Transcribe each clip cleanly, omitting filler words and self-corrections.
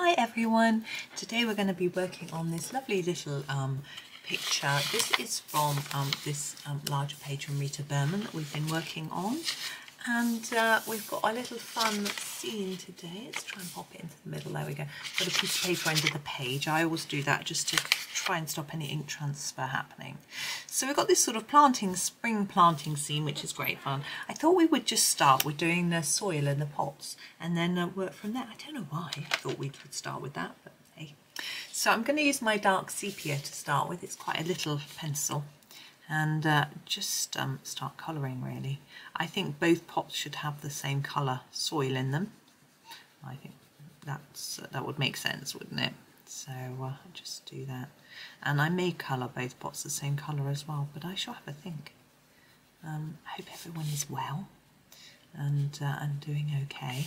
Hi everyone! Today we're going to be working on this lovely little picture. This is from this larger page from Rita Berman that we've been working on, and we've got our little fun scene today. Let's try and pop it into the middle. There we go. Got a piece of paper under the page. I always do that just to try and stop any ink transfer happening. So we've got this sort of spring planting scene, which is great fun. I thought we would just start with doing the soil and the pots and then work from there. I don't know why I thought we could start with that, but hey. So I'm going to use my Dark Sepia to start with. It's quite a little pencil. And just start colouring, really. I think both pots should have the same colour soil in them. I think that's that would make sense, wouldn't it? So just do that. And I may colour both pots the same colour as well, but I shall have a think. I hope everyone is well and doing okay.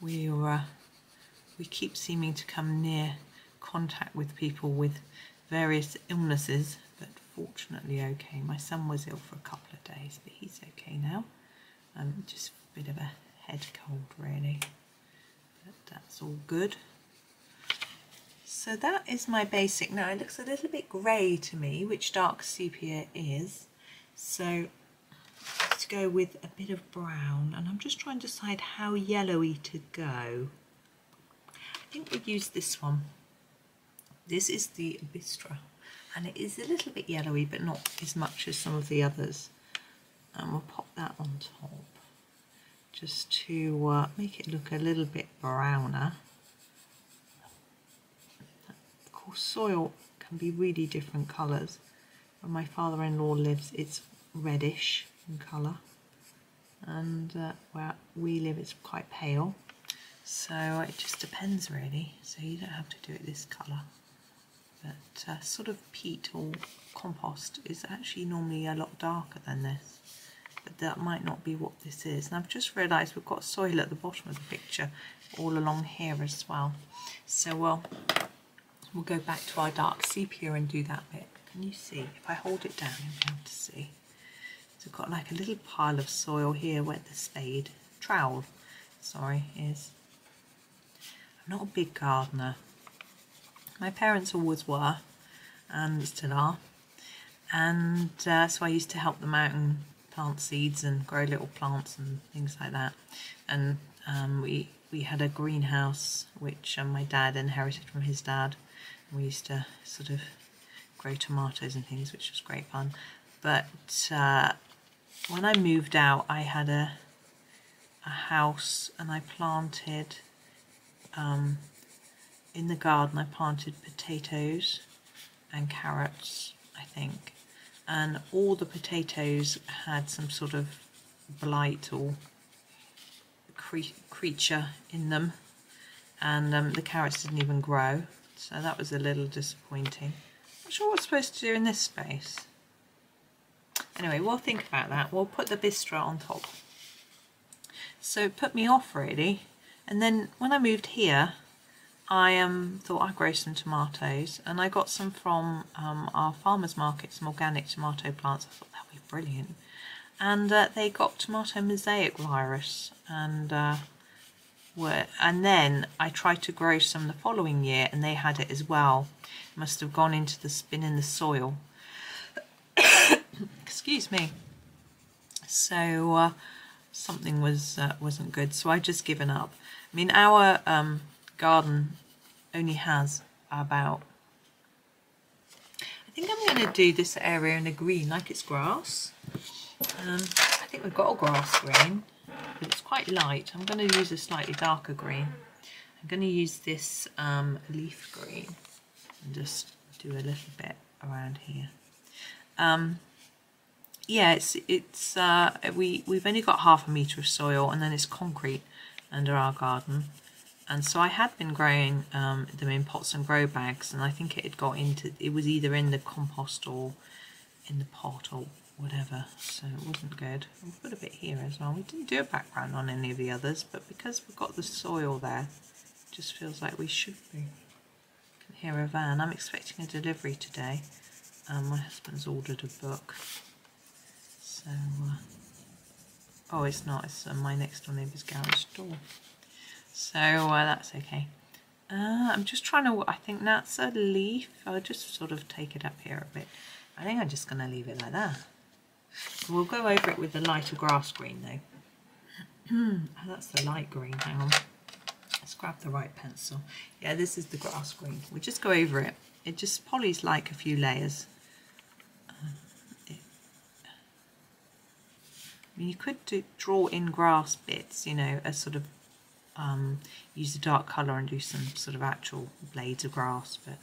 We keep seeming to come near contact with people with various illnesses, but fortunately okay. My son was ill for a couple of days, but he's okay now. Just a bit of a head cold really, but that's all good. So that is my basic. Now it looks a little bit grey to me, which Dark Sepia is, so let's go with a bit of brown, and I'm just trying to decide how yellowy to go. I think we'll use this one. This is the Bistre, and it is a little bit yellowy, but not as much as some of the others. And we'll pop that on top, just to make it look a little bit browner. Of course, soil can be really different colours. Where my father-in-law lives, it's reddish in colour, and where we live, it's quite pale. So it just depends, really. So you don't have to do it this colour. But sort of peat or compost is actually normally a lot darker than this, but that might not be what this is. And I've just realised we've got soil at the bottom of the picture all along here as well. So we'll go back to our Dark Sepia and do that bit. Can you see? If I hold it down, you'll be able to see. So we've got like a little pile of soil here where the trowel is. I'm not a big gardener. My parents always were, and still are, and so I used to help them out and plant seeds and grow little plants and things like that. And we had a greenhouse which my dad inherited from his dad. We used to sort of grow tomatoes and things, which was great fun. But when I moved out, I had a house, and I planted in the garden, I planted potatoes and carrots, I think, and all the potatoes had some sort of blight or creature in them, and the carrots didn't even grow, so that was a little disappointing. Not sure what we're supposed to do in this space. Anyway, we'll think about that. We'll put the Bistre on top. So it put me off really, and then when I moved here, I thought I'd grow some tomatoes, and I got some from our farmer's market, some organic tomato plants. I thought that would be brilliant, and they got tomato mosaic virus, and then I tried to grow some the following year, and they had it as well. It must have gone into the spin in the soil. Excuse me. So something wasn't good, so I just given up. I mean, our garden only has about, I think I'm going to do this area in a green, like it's grass. I think we've got a grass green, but it's quite light. I'm going to use a slightly darker green. I'm going to use this leaf green and just do a little bit around here. Yeah, it's we've only got half a metre of soil, and then it's concrete under our garden. And so I had been growing them in pots and grow bags, and I think it had got into, it was either in the compost or in the pot or whatever, so it wasn't good. We'll put a bit here as well. We didn't do a background on any of the others, but because we've got the soil there, it just feels like we should be. I can hear a van. I'm expecting a delivery today. My husband's ordered a book, so Oh, it's not. It's my next door neighbour's garage door. So that's okay. I'm just trying to, I think that's a leaf. I'll just sort of take it up here a bit. I think I'm just going to leave it like that. We'll go over it with the lighter grass green though. Oh, that's the light green. Hang on. Let's grab the right pencil. Yeah, this is the grass green. We'll just go over it. It just polys like a few layers. I mean, you could draw in grass bits, you know, as sort of use a dark colour and do some sort of actual blades of grass, but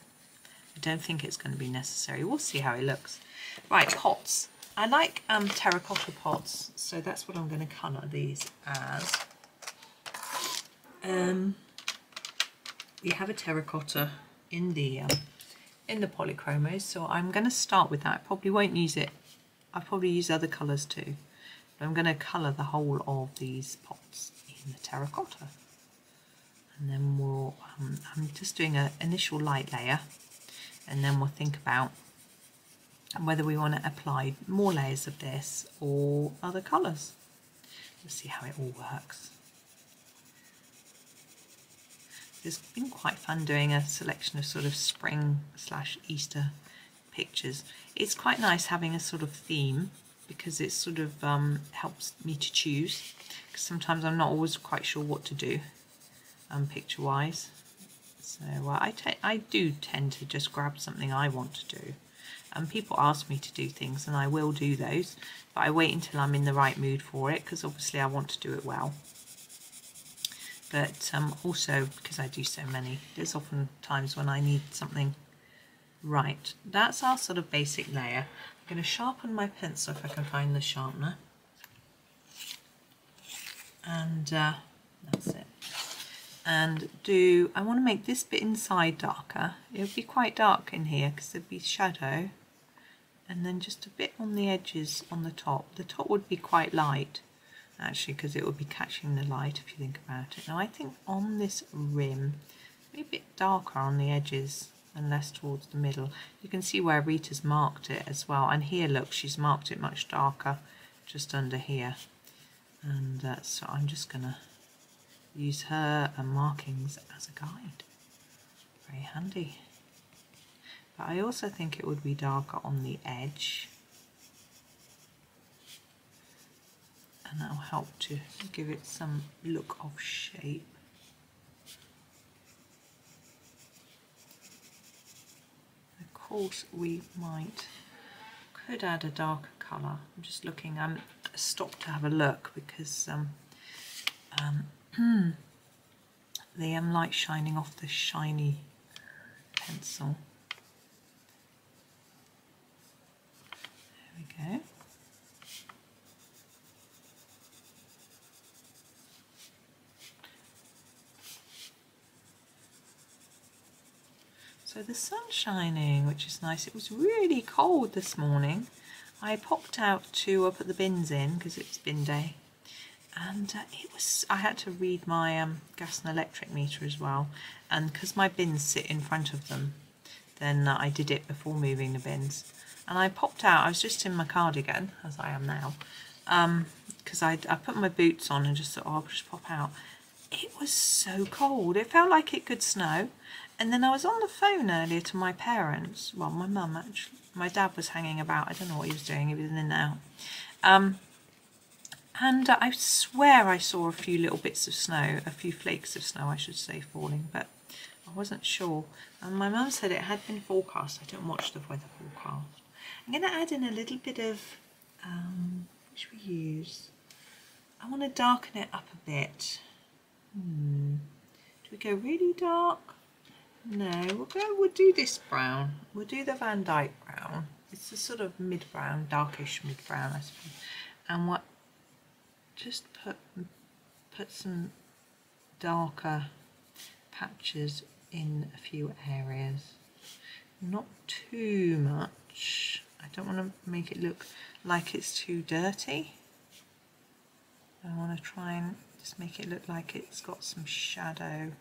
I don't think it's going to be necessary. We'll see how it looks. Right, pots. I like terracotta pots, so that's what I'm going to colour these as. We have a terracotta in the Polychromos, so I'm going to start with that. I probably won't use it. I'll probably use other colours too. I'm going to colour the whole of these pots in the terracotta, and then we'll, I'm just doing an initial light layer, and then we'll think about whether we want to apply more layers of this or other colours. We'll see how it all works. It's been quite fun doing a selection of sort of spring/Easter pictures. It's quite nice having a sort of theme, because it sort of helps me to choose, because sometimes I'm not always quite sure what to do picture wise. So I do tend to just grab something I want to do, and people ask me to do things and I will do those, but I wait until I'm in the right mood for it, because obviously I want to do it well, but also because I do so many, there's often times when I need something. Right, that's our sort of basic layer. I'm going to sharpen my pencil if I can find the sharpener, and that's it. And I want to make this bit inside darker. It'll be quite dark in here because there'd be shadow, and then just a bit on the edges on the top. The top would be quite light actually, because it would be catching the light if you think about it. Now I think on this rim, maybe a bit darker on the edges and less towards the middle. You can see where Rita's marked it as well, and here look, she's marked it much darker just under here, and so I'm just gonna use her markings as a guide. Very handy. But I also think it would be darker on the edge, and that'll help to give it some look of shape. Also, we could add a darker colour. I'm just looking. I'm stopped to have a look because the light's shining off the shiny pencil. There we go. So the sun's shining, which is nice. It was really cold this morning. I popped out to put the bins in because it's bin day, and it was. I had to read my gas and electric meter as well, and because my bins sit in front of them, then I did it before moving the bins. And I popped out. I was just in my cardigan, as I am now, because I put my boots on and just thought, oh, I'll just pop out. It was so cold. It felt like it could snow. And then I was on the phone earlier to my parents, well, my mum actually. My dad was hanging about, I don't know what he was doing, he was in and out. And I swear I saw a few little bits of snow, a few flakes of snow I should say, falling, but I wasn't sure. And my mum said it had been forecast. I don't watch the weather forecast. I'm going to add in a little bit of, which we use, I want to darken it up a bit. Do we go really dark? No, we'll do this brown. We'll do the Van Dyck brown. It's a sort of mid-brown, darkish mid-brown, I suppose. And what? Just put some darker patches in a few areas. Not too much. I don't want to make it look like it's too dirty. I want to try and just make it look like it's got some shadow.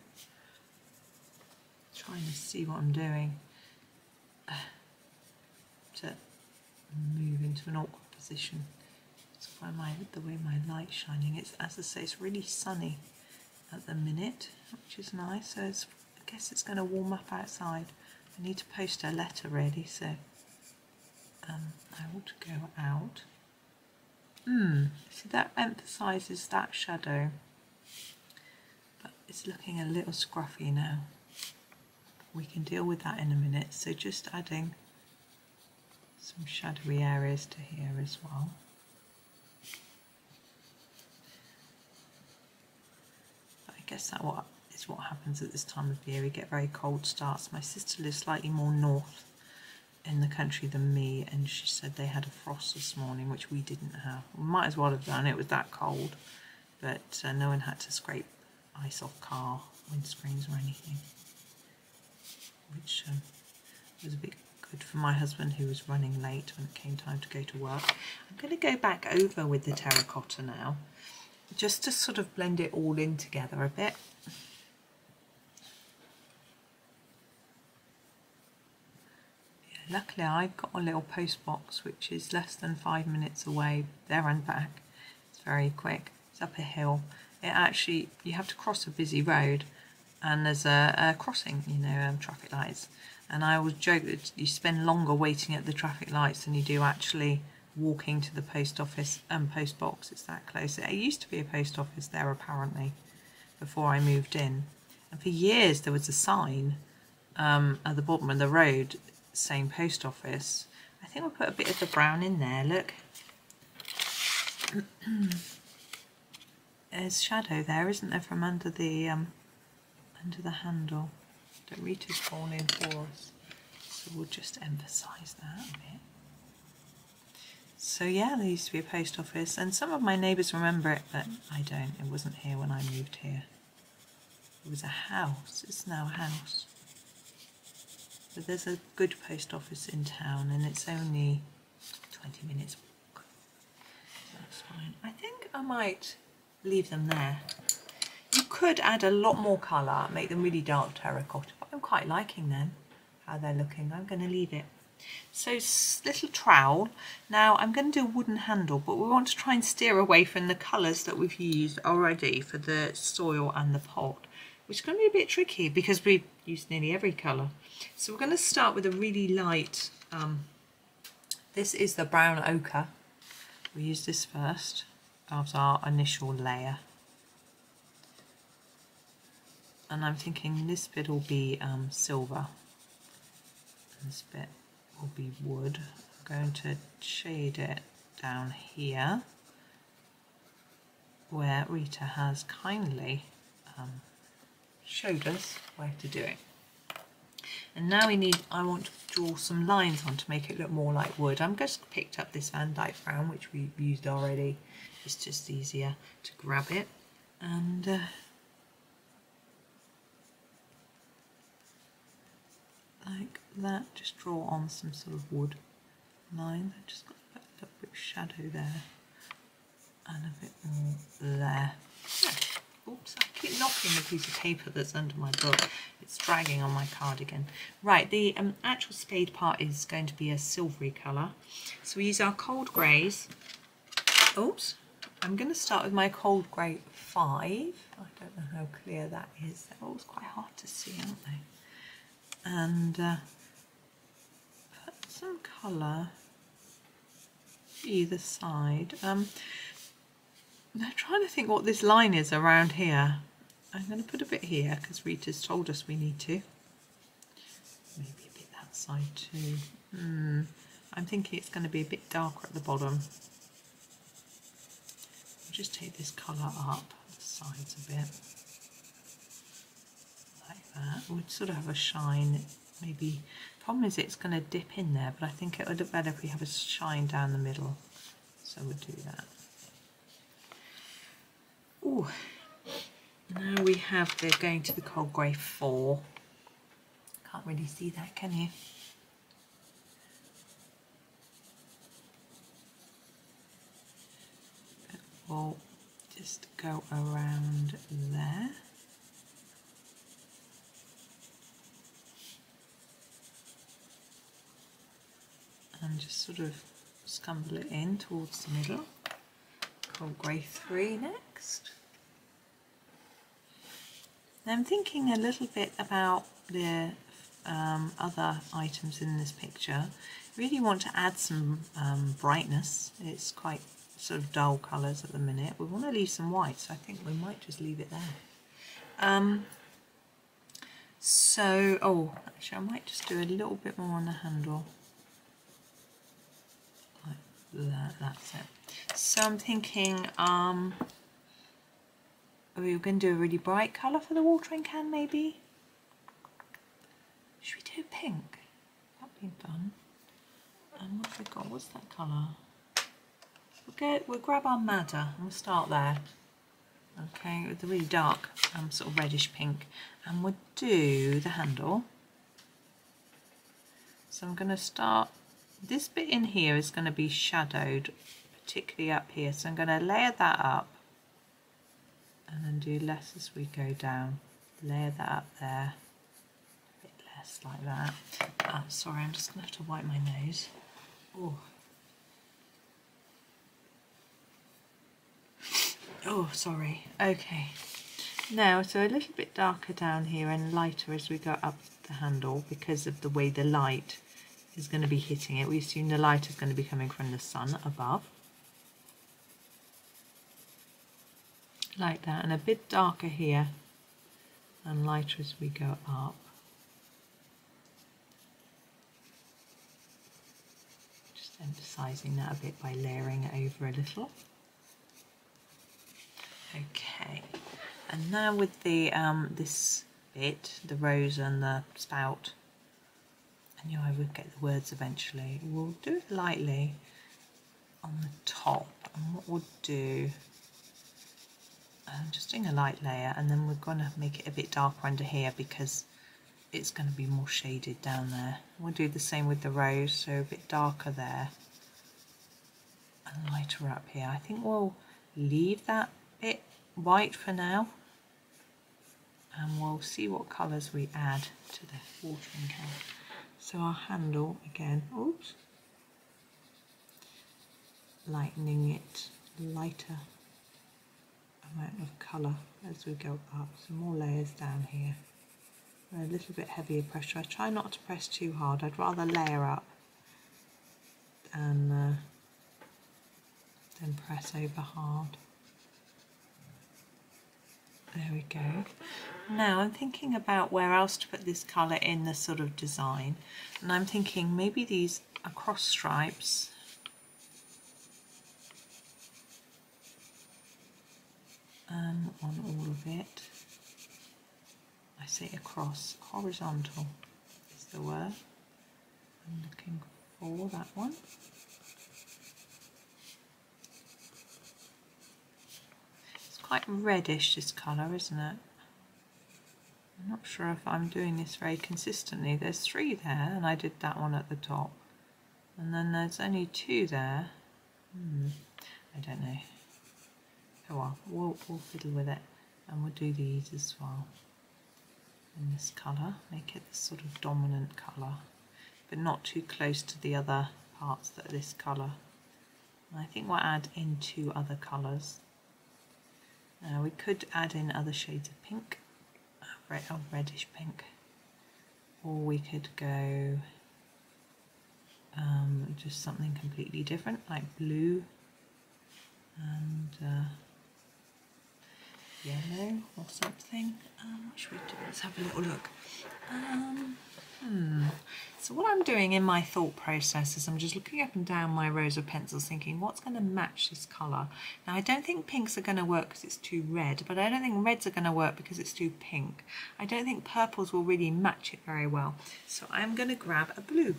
Trying to see what I'm doing to move into an awkward position. It's by the way my light's shining. It's, as I say, it's really sunny at the minute, which is nice. So it's, I guess it's going to warm up outside. I need to post a letter really, so I ought to go out. See, that emphasises that shadow, but it's looking a little scruffy now. We can deal with that in a minute, so just adding some shadowy areas to here as well. But I guess that is what happens at this time of year. We get very cold starts. My sister lives slightly more north in the country than me, and she said they had a frost this morning, which we didn't have. We might as well have done, it was that cold, but no one had to scrape ice off car windscreens or anything, which was a bit good for my husband, who was running late when it came time to go to work. I'm going to go back over with the terracotta now, just to sort of blend it all in together a bit. Luckily I've got a little post box which is less than 5 minutes away there and back. It's very quick. It's up a hill. It actually, you have to cross a busy road, and there's a crossing, you know, traffic lights. And I always joke that you spend longer waiting at the traffic lights than you do actually walking to the post office and post box. It's that close. It used to be a post office there apparently before I moved in, and for years there was a sign at the bottom of the road. Same post office. I think we'll put a bit of the brown in there, look. There's shadow there, isn't there, from under the handle that Rita's falling in for us. So we'll just emphasise that a bit. So yeah, there used to be a post office, and some of my neighbours remember it, but I don't. It wasn't here when I moved here. It was a house. It's now a house. But there's a good post office in town, and it's only 20 minutes walk. That's fine. I think I might leave them there. You could add a lot more colour, make them really dark terracotta, but I'm quite liking them, how they're looking. I'm going to leave it. So, little trowel. Now I'm going to do a wooden handle, but we want to try and steer away from the colours that we've used already for the soil and the pot, which is going to be a bit tricky because we've used nearly every colour. So we're going to start with a really light, this is the brown ochre. We use this first as our initial layer. And I'm thinking this bit will be silver, and this bit will be wood. I'm going to shade it down here where Rita has kindly showed us where to do it. And now we need, I want to draw some lines on to make it look more like wood. I'm just picked up this Van Dyck Brown, which we've used already. It's just easier to grab it. And like that, just draw on some sort of wood lines. I've just got to put a little bit of shadow there and a bit more there. Yeah. Oops, I keep knocking the piece of paper that's under my book. It's dragging on my cardigan. Right, the actual spade part is going to be a silvery colour. So we use our Cold Greys. Oops, I'm going to start with my Cold Grey V. I don't know how clear that is. They're always quite hard to see, aren't they? And put some colour either side. I'm trying to think what this line is around here. I'm going to put a bit here because Rita's told us we need to. Maybe a bit that side too. I'm thinking it's going to be a bit darker at the bottom. I'll just take this colour up the sides a bit. Like that. We'd sort of have a shine. Maybe. Problem is it's going to dip in there, but I think it would look better if we have a shine down the middle. So we'll do that. Ooh. Now we have the going to the Cold Grey IV. Can't really see that, can you? But we'll just go around there. And just sort of scumble it in towards the middle. Cold Grey III next. Now I'm thinking a little bit about the other items in this picture. I really want to add some brightness. It's quite sort of dull colours at the minute. We want to leave some white, so I think we might just leave it there. Oh, actually I might just do a little bit more on the handle. Like that, that's it. So I'm thinking, we're going to do a really bright colour for the watering can maybe? Should we do pink? That'd be fun. And what have we got? What's that colour? We'll grab our madder and we'll start there. Okay, with the really dark sort of reddish pink, and we'll do the handle. So I'm going to start, this bit in here is going to be shadowed, particularly up here, so I'm going to layer that up and then do less as we go down. Layer that up there, a bit less like that. Oh, sorry, I'm just going to have to wipe my nose. Oh. Oh, sorry. Okay. Now, so a little bit darker down here and lighter as we go up the handle because of the way the light is going to be hitting it. We assume the light is going to be coming from the sun above. Like that, and a bit darker here and lighter as we go up. Just emphasising that a bit by layering it over a little. Okay, and now with the this bit, the rose and the spout, I knew I would get the words eventually. We'll do it lightly on the top, and what we'll do, I'm just doing a light layer, and then we're going to make it a bit darker under here because it's going to be more shaded down there. We'll do the same with the rose, so a bit darker there and lighter up here. I think we'll leave that bit white for now, and we'll see what colours we add to the watering can. So our handle again, oops, lightening it, lighter amount of colour as we go up. So more layers down here. A little bit heavier pressure. I try not to press too hard. I'd rather layer up and then press over hard. There we go. Now I'm thinking about where else to put this colour in the sort of design, and I'm thinking maybe these across stripes. On all of it. I say across, horizontal is the word I'm looking for, that one. Quite reddish this colour, isn't it? I'm not sure if I'm doing this very consistently. There's three there, and I did that one at the top, and then there's only two there. I don't know. Oh well, we'll fiddle with it, and we'll do these as well in this colour, make it this sort of dominant colour, but not too close to the other parts that are this colour. And I think we'll add in two other colours. We could add in other shades of pink, reddish pink, or we could go just something completely different, like blue and yellow or something. What should we do? Let's have a little look. So what I'm doing in my thought process is I'm just looking up and down my rows of pencils thinking what's going to match this colour. Now I don't think pinks are going to work because it's too red, but I don't think reds are going to work because it's too pink. I don't think purples will really match it very well. So I'm going to grab a blue.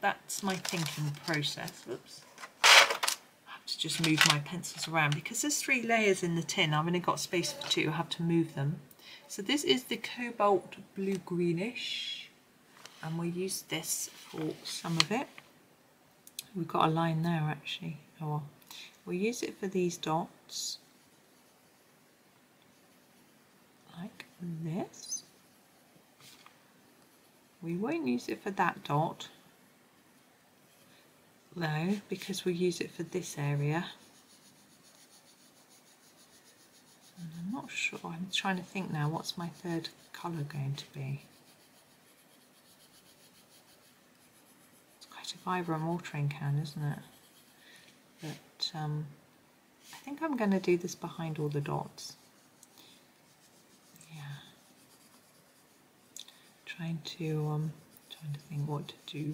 That's my thinking process. Oops. I have to just move my pencils around because there's three layers in the tin. I've only got space for two. I have to move them. So this is the Cobalt Blue-Greenish. And we'll use this for some of it. We've got a line there actually. Oh well. We'll use it for these dots. Like this. We won't use it for that dot. Though, because we'll use it for this area. not sure. I'm trying to think now, what's my third colour going to be? It's quite a vibrant watering can, isn't it? But I think I'm going to do this behind all the dots. Yeah. Trying to think what to do.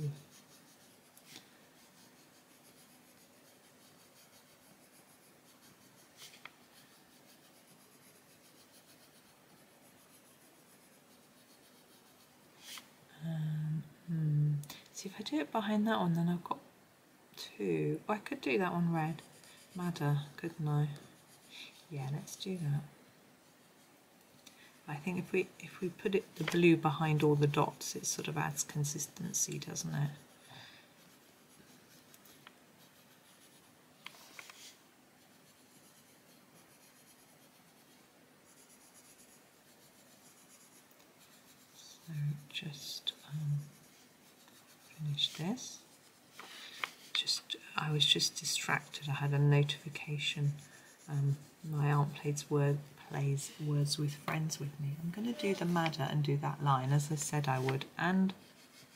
See if I do it behind that one, then I've got two. Oh, I could do that one red, madder, couldn't I? Yeah, let's do that. I think if we put it the blue behind all the dots, it sort of adds consistency, doesn't it? So just finish this. I was just distracted. I had a notification. My aunt plays Words With Friends with me. I'm going to do the madder and do that line as I said I would, and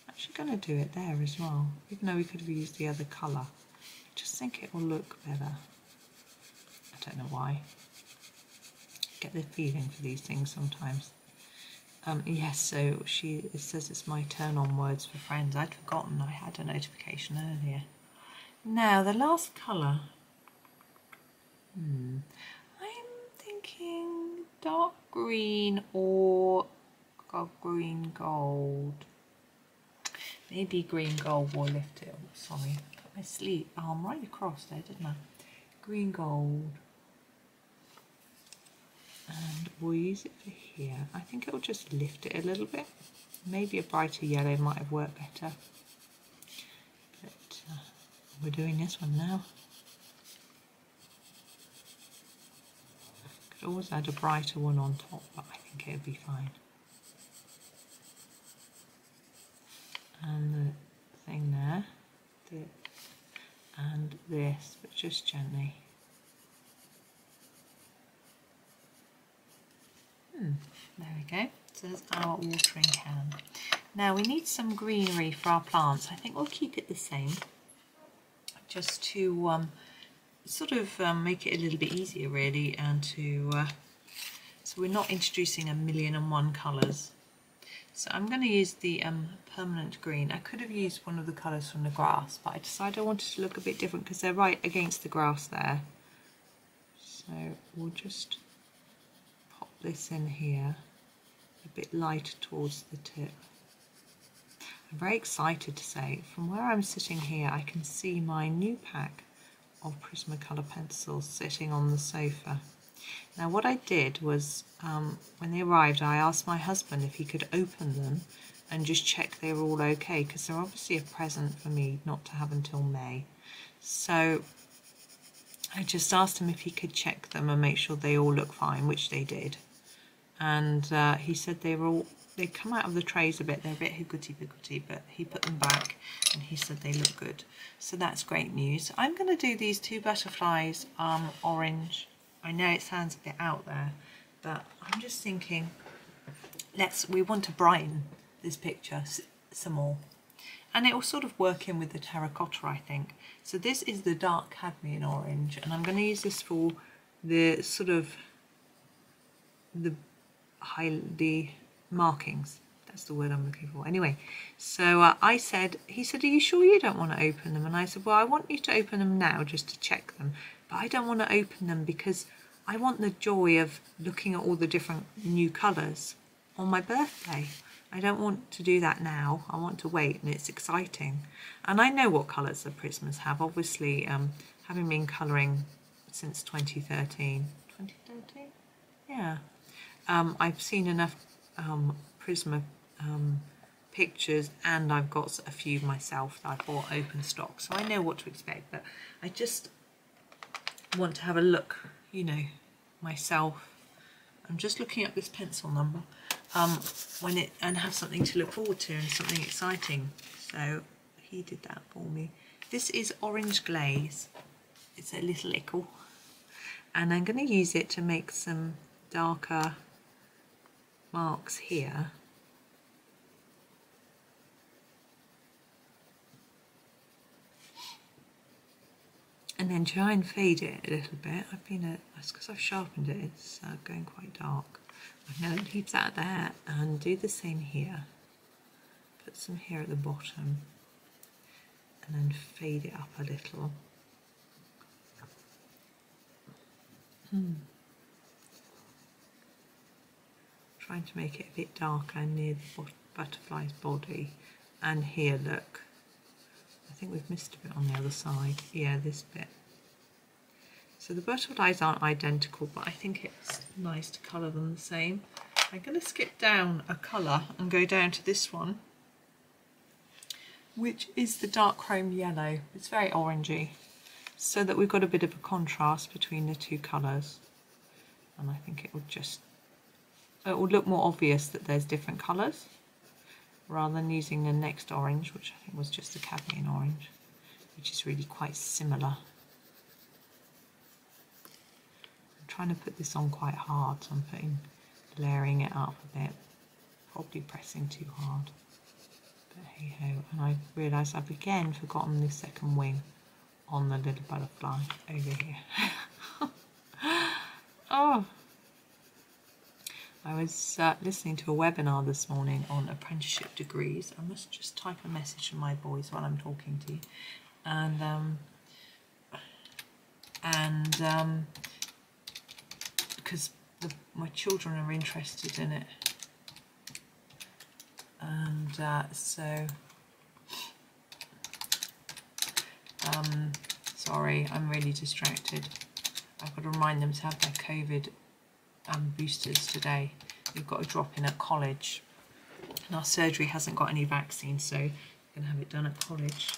I'm actually going to do it there as well, even though we could have used the other colour. I just think it will look better. I don't know why. I get the feeling for these things sometimes. Yes, so it says it's my turn on Words for Friends. I'd forgotten I had a notification earlier. Now the last colour. Dark green or green gold. Maybe green gold will lift it. Oh, sorry, I put my sleeve arm right across there, didn't I? Green gold. And we'll use it for here. I think it'll just lift it a little bit. Maybe a brighter yellow might have worked better. But we're doing this one now. Always add a brighter one on top, but I think it'll be fine. And the thing there, and this, but just gently. There we go. So there's our watering can. Now we need some greenery for our plants. I think we'll keep it the same, just to sort of make it a little bit easier really, and to so we're not introducing 1,000,001 colours. So I'm going to use the permanent green. I could have used one of the colours from the grass, but I decided I wanted to look a bit different because they're right against the grass there. So we'll just pop this in here, a bit lighter towards the tip. I'm very excited to say, from where I'm sitting here I can see my new pack of Prismacolor pencils sitting on the sofa. Now what I did was, when they arrived I asked my husband if he could open them and just check they were all okay, because they're obviously a present for me not to have until May. So I just asked him if he could check them and make sure they all look fine, which they did. And he said they come out of the trays a bit, they're a bit higgledy-piggledy, but he put them back and he said they look good. So that's great news. I'm going to do these two butterflies orange. I know it sounds a bit out there, but I'm just thinking we want to brighten this picture some more. And it will sort of work in with the terracotta, I think. So this is the dark cadmium orange, and I'm going to use this for the sort of the markings, that's the word I'm looking for. Anyway, so he said, are you sure you don't want to open them? And I said, well, I want you to open them now just to check them, but I don't want to open them because I want the joy of looking at all the different new colours on my birthday. I don't want to do that now, I want to wait, and it's exciting. And I know what colours the Prismas have, obviously, having been colouring since 2013. 2013? Yeah. I've seen enough Prisma pictures, and I've got a few myself that I bought open stock, so I know what to expect, but I just want to have a look, you know, myself. I'm just looking up this pencil number and have something to look forward to and something exciting. So he did that for me. This is Orange Glaze. It's a little ickle, and I'm going to use it to make some darker marks here. And then try and fade it a little bit. That's because I've sharpened it, it's going quite dark. I've now leave that there and do the same here. Put some here at the bottom and then fade it up a little. Trying to make it a bit darker near the butterfly's body. And here, look. I think we've missed a bit on the other side. Yeah, this bit. So the butterflies aren't identical, but I think it's nice to colour them the same. I'm going to skip down a colour and go down to this one, which is the dark chrome yellow. It's very orangey, so that we've got a bit of a contrast between the two colours. And I think it will just, it will look more obvious that there's different colours, rather than using the next orange, which I think was just the cadmium orange, which is really quite similar. I'm trying to put this on quite hard, so I'm layering it up a bit, probably pressing too hard, but hey ho. And I realised I've again forgotten the second wing on the little butterfly over here. Oh! I was listening to a webinar this morning on apprenticeship degrees. I must just type a message to my boys while I'm talking to you. And because my children are interested in it, and sorry, I'm really distracted. I've got to remind them to have their COVID boosters today. We've got a drop in at college, and our surgery hasn't got any vaccine, so I'm going to have it done at college.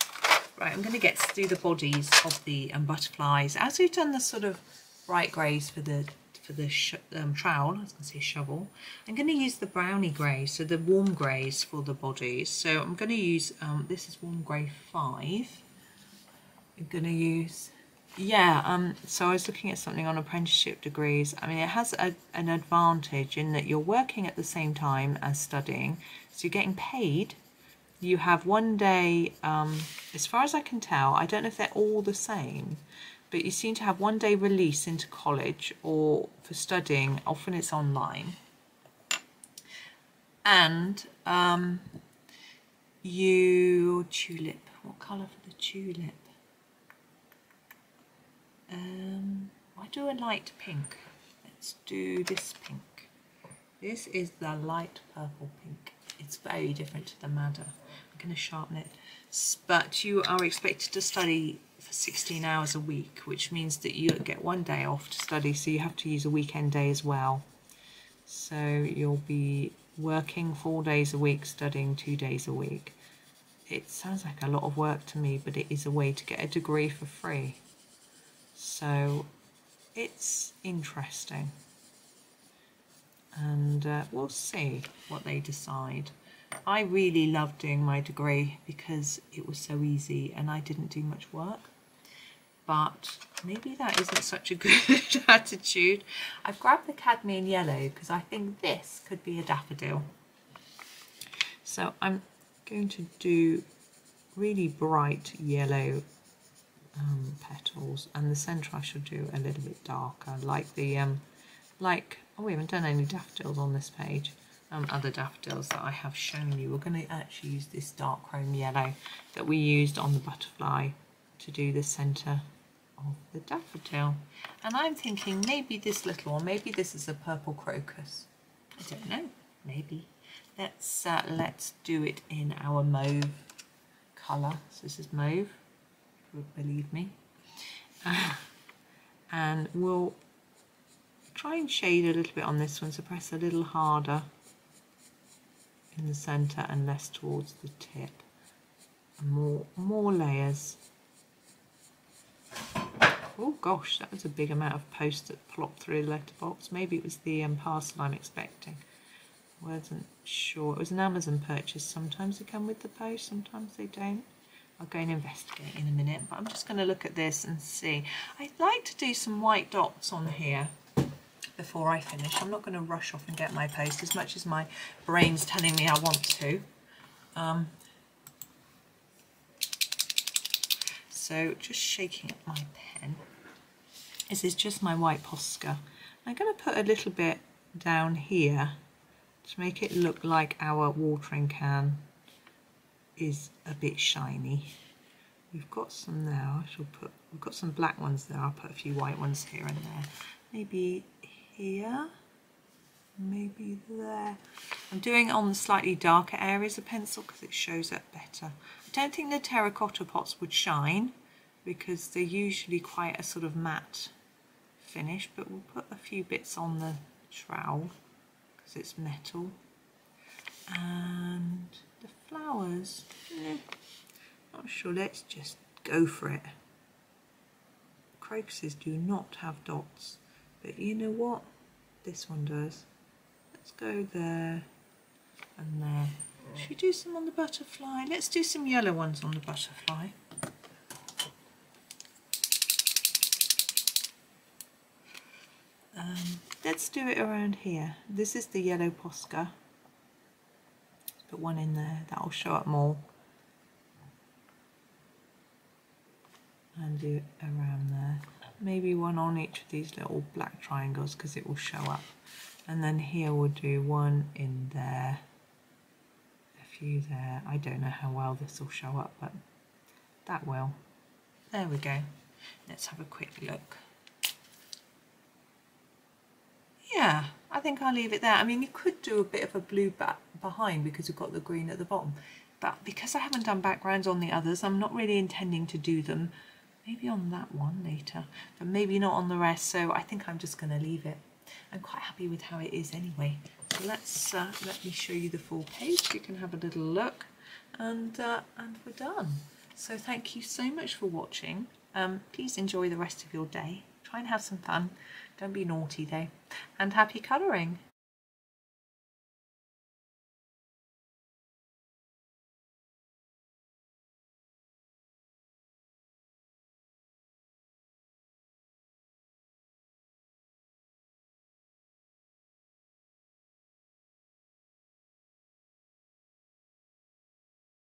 Right, I'm going to get through the bodies of the butterflies, as we've done the sort of bright greys for the trowel. I was going to say shovel. I'm going to use the brownie greys, so the warm greys for the bodies. So I'm going to use this is warm grey 5. I'm going to use. Yeah, so I was looking at something on apprenticeship degrees. I mean, it has an advantage in that you're working at the same time as studying, so you're getting paid. You have one day, as far as I can tell, I don't know if they're all the same, but you seem to have one day release into college or for studying. Often it's online. And tulip, what colour for the tulip? I do a light pink. Let's do this pink. This is the light purple pink. It's very different to the madder. I'm going to sharpen it. But you are expected to study for 16 hours a week, which means that you get one day off to study, so you have to use a weekend day as well. So you'll be working 4 days a week, studying 2 days a week. It sounds like a lot of work to me, but it is a way to get a degree for free. So it's interesting, and we'll see what they decide. I really loved doing my degree because it was so easy and I didn't do much work, but maybe that isn't such a good attitude. I've grabbed the cadmium yellow because I think this could be a daffodil. So I'm going to do really bright yellow petals, and the centre I should do a little bit darker, like the oh, we haven't done any daffodils on this page. Other daffodils that I have shown you. We're going to actually use this dark chrome yellow that we used on the butterfly to do the centre of the daffodil. And I'm thinking maybe this little one, maybe this is a purple crocus. I don't know. Maybe let's do it in our mauve colour. So this is mauve. Believe me, and we'll try and shade a little bit on this one, so press a little harder in the centre and less towards the tip, and more layers. Oh gosh, that was a big amount of post that plopped through the letterbox. Maybe it was the parcel I'm expecting. I wasn't sure. It was an Amazon purchase. Sometimes they come with the post, sometimes they don't. I'll go and investigate in a minute, but I'm just going to look at this and see. I'd like to do some white dots on here, before I finish. I'm not going to rush off and get my post as much as my brain's telling me I want to. So just shaking up my pen. This is just my white Posca. I'm going to put a little bit down here to make it look like our watering can is a bit shiny. We've got some now. I shall put, we've got some black ones there. I'll put a few white ones here and there. Maybe here, maybe there. I'm doing it on the slightly darker areas of pencil because it shows up better. I don't think the terracotta pots would shine because they're usually quite a sort of matte finish, but we'll put a few bits on the trowel because it's metal. And the flowers, not sure, let's just go for it. Crocuses do not have dots, but you know what? This one does. Let's go there and there. Should we do some on the butterfly? Let's do some yellow ones on the butterfly. Let's do it around here. This is the yellow Posca. Put one in there, that'll show up more. And do it around there. Maybe one on each of these little black triangles because it will show up. And then here we'll do one in there, a few there. I don't know how well this will show up, but that will. There we go. Let's have a quick look. Yeah, I think I'll leave it there. I mean, you could do a bit of a blue back behind because we've got the green at the bottom. But because I haven't done backgrounds on the others, I'm not really intending to do them. Maybe on that one later, but maybe not on the rest, so I think I'm just going to leave it. I'm quite happy with how it is anyway. So let's let me show you the full page. You can have a little look, and we're done. So thank you so much for watching. Please enjoy the rest of your day. Try and have some fun. Don't be naughty though, and happy colouring.